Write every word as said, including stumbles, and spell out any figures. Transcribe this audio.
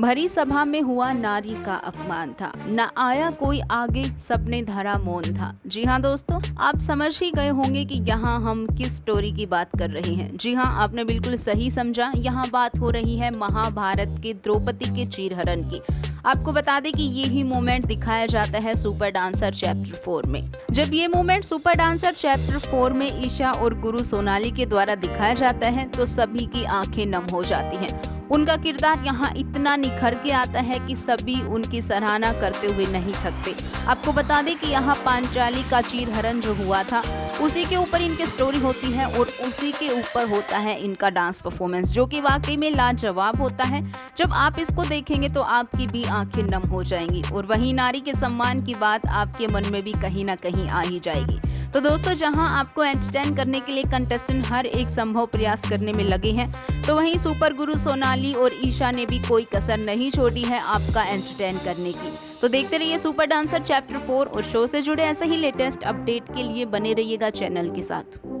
भरी सभा में हुआ नारी का अपमान था, न आया कोई आगे, सबने धरा मौन था। जी हाँ दोस्तों, आप समझ ही गए होंगे कि यहाँ हम किस स्टोरी की बात कर रहे हैं। जी हाँ, आपने बिल्कुल सही समझा, यहाँ बात हो रही है महाभारत के द्रौपदी के चीरहरण की। आपको बता दें कि ये ही मोमेंट दिखाया जाता है सुपर डांसर चैप्टर फोर में। जब ये moment super dancer chapter four में ईशा और गुरु सोनाली के द्वारा दिखाया जाता है तो सभी की आंखें नम हो जाती हैं। उनका किरदार यहाँ इतना निखर के आता है कि सभी उनकी सराहना करते हुए नहीं थकते। आपको बता दें कि यहाँ पांचाली का चीरहरण जो हुआ था उसी के ऊपर इनकी स्टोरी होती है और उसी के ऊपर होता है इनका डांस परफॉर्मेंस, जो कि वाकई में लाजवाब होता है। जब आप इसको देखेंगे तो आपकी भी आंखें नम हो जाएंगी और वहीं नारी के सम्मान की बात आपके मन में भी कहीं ना कहीं आ ही जाएगी। तो दोस्तों, जहां आपको एंटरटेन करने के लिए कंटेस्टेंट हर एक संभव प्रयास करने में लगे हैं, तो वहीं सुपर गुरु सोनाली और ईशा ने भी कोई कसर नहीं छोड़ी है आपका एंटरटेन करने की। तो देखते रहिए सुपर डांसर चैप्टर फोर और शो से जुड़े ऐसे ही लेटेस्ट अपडेट के लिए बने रहिएगा चैनल के साथ।